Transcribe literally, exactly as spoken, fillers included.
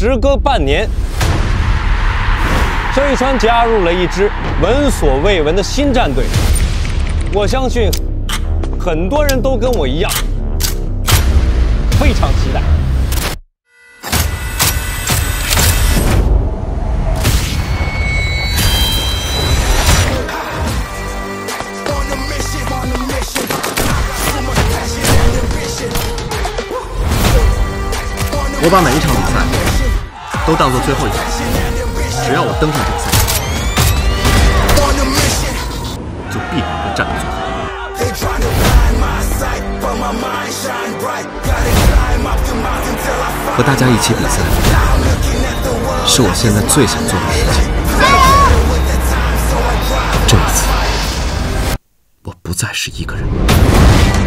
时隔半年，申玉川加入了一支闻所未闻的新战队。我相信很多人都跟我一样，非常期待。 我把每一场比赛都当做最后一场，只要我登上这个赛场，就必然会站到最后。和大家一起比赛，是我现在最想做的事情。这一次，我不再是一个人。